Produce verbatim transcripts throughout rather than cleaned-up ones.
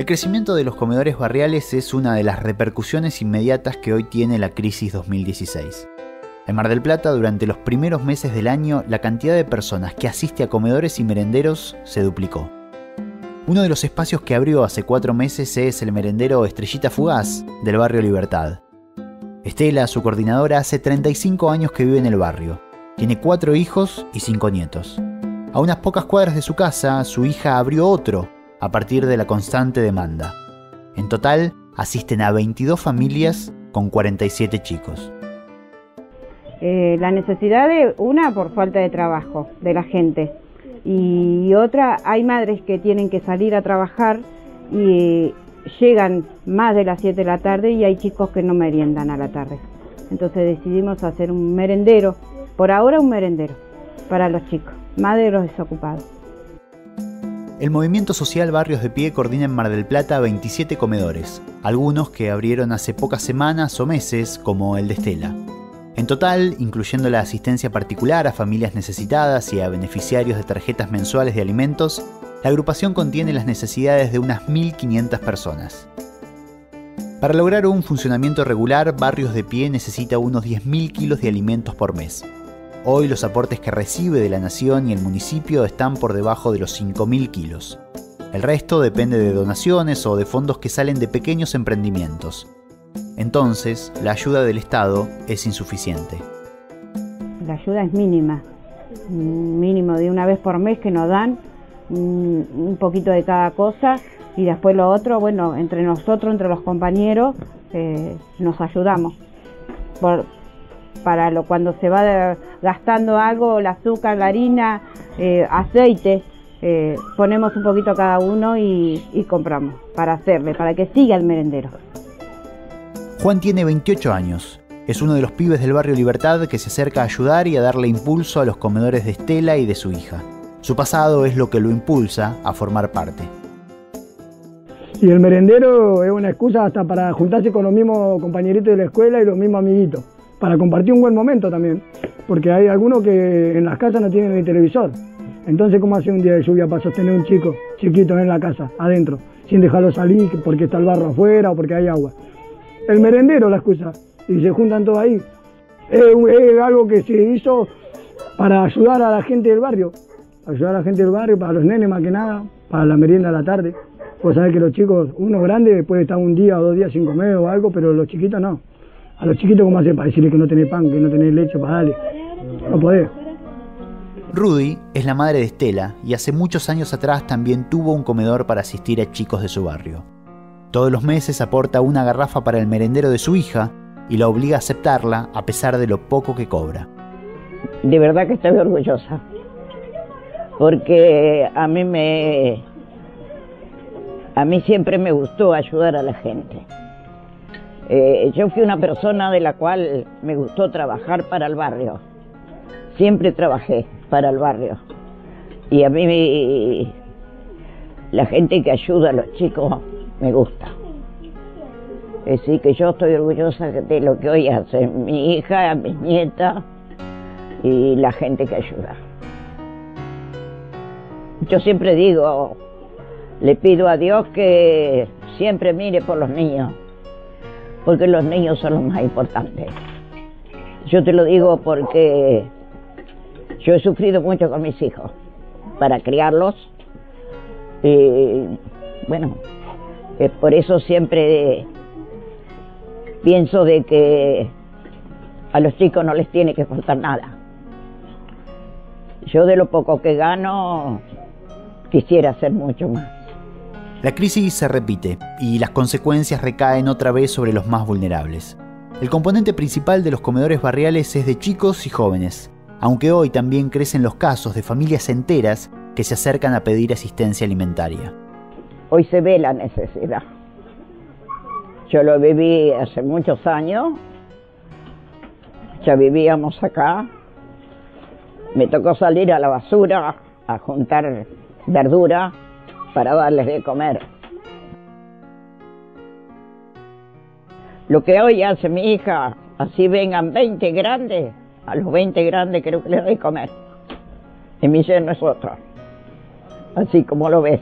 El crecimiento de los comedores barriales es una de las repercusiones inmediatas que hoy tiene la crisis dos mil dieciséis. En Mar del Plata, durante los primeros meses del año, la cantidad de personas que asiste a comedores y merenderos se duplicó. Uno de los espacios que abrió hace cuatro meses es el merendero Estrellita Fugaz del barrio Libertad. Estela, su coordinadora, hace treinta y cinco años que vive en el barrio. Tiene cuatro hijos y cinco nietos. A unas pocas cuadras de su casa, su hija abrió otro a partir de la constante demanda. En total, asisten a veintidós familias con cuarenta y siete chicos. Eh, la necesidad de una por falta de trabajo de la gente y otra, hay madres que tienen que salir a trabajar y llegan más de las siete de la tarde y hay chicos que no meriendan a la tarde. Entonces decidimos hacer un merendero. Por ahora un merendero para los chicos, más de los desocupados. El movimiento social Barrios de Pie coordina en Mar del Plata veintisiete comedores, algunos que abrieron hace pocas semanas o meses, como el de Estela. En total, incluyendo la asistencia particular a familias necesitadas y a beneficiarios de tarjetas mensuales de alimentos, la agrupación contiene las necesidades de unas mil quinientas personas. Para lograr un funcionamiento regular, Barrios de Pie necesita unos diez mil kilos de alimentos por mes. Hoy los aportes que recibe de la Nación y el municipio están por debajo de los cinco mil kilos. El resto depende de donaciones o de fondos que salen de pequeños emprendimientos. Entonces, la ayuda del Estado es insuficiente. La ayuda es mínima, mínimo de una vez por mes que nos dan un poquito de cada cosa y después lo otro, bueno, entre nosotros, entre los compañeros, eh, nos ayudamos. Por, para lo, cuando se va gastando algo, el azúcar, la harina, eh, aceite, eh, ponemos un poquito cada uno y, y compramos para hacerle, para que siga el merendero. Juan tiene veintiocho años. Es uno de los pibes del barrio Libertad que se acerca a ayudar y a darle impulso a los comedores de Estela y de su hija. Su pasado es lo que lo impulsa a formar parte. Y el merendero es una excusa hasta para juntarse con los mismos compañeritos de la escuela y los mismos amiguitos, para compartir un buen momento también, porque hay algunos que en las casas no tienen el televisor. Entonces, ¿cómo hace un día de lluvia para sostener un chico chiquito en la casa, adentro, sin dejarlo salir porque está el barro afuera o porque hay agua? El merendero es la excusa, y se juntan todos ahí. Es, es algo que se hizo para ayudar a la gente del barrio, para ayudar a la gente del barrio, para los nenes más que nada, para la merienda a la tarde. Vos sabés que los chicos, uno grande puede estar un día o dos días sin comer o algo, pero los chiquitos no. A los chiquitos, ¿cómo hacen para decirles que no tenés pan, que no tenés leche para darle? No podés. Rudy es la madre de Estela y hace muchos años atrás también tuvo un comedor para asistir a chicos de su barrio. Todos los meses aporta una garrafa para el merendero de su hija y la obliga a aceptarla a pesar de lo poco que cobra. De verdad que estoy orgullosa, porque a mí me... A mí siempre me gustó ayudar a la gente. Eh, yo fui una persona de la cual me gustó trabajar para el barrio. Siempre trabajé para el barrio. Y a mí me, la gente que ayuda a los chicos me gusta. Así que yo estoy orgullosa de lo que hoy hace mi hija, mis nietas y la gente que ayuda. Yo siempre digo... Le pido a Dios que siempre mire por los niños, porque los niños son los más importantes. Yo te lo digo porque yo he sufrido mucho con mis hijos para criarlos. Y bueno, es por eso siempre pienso de que a los chicos no les tiene que faltar nada. Yo de lo poco que gano quisiera hacer mucho más. La crisis se repite y las consecuencias recaen otra vez sobre los más vulnerables. El componente principal de los comedores barriales es de chicos y jóvenes, aunque hoy también crecen los casos de familias enteras que se acercan a pedir asistencia alimentaria. Hoy se ve la necesidad. Yo lo viví hace muchos años, ya vivíamos acá, me tocó salir a la basura a juntar verdura para darles de comer. Lo que hoy hace mi hija, así vengan veinte grandes, a los veinte grandes creo que les doy comer. Y mi lleno es otro, así como lo ves.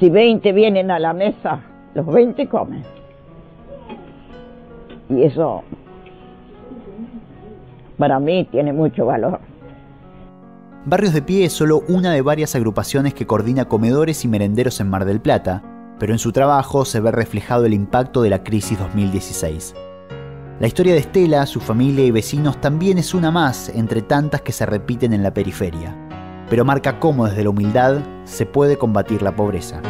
Si veinte vienen a la mesa, los veinte comen. Y eso para mí tiene mucho valor. Barrios de Pie es solo una de varias agrupaciones que coordina comedores y merenderos en Mar del Plata, pero en su trabajo se ve reflejado el impacto de la crisis dos mil dieciséis. La historia de Estela, su familia y vecinos también es una más entre tantas que se repiten en la periferia, pero marca cómo desde la humildad se puede combatir la pobreza.